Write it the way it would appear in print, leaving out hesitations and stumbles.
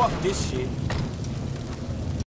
Fuck this shit.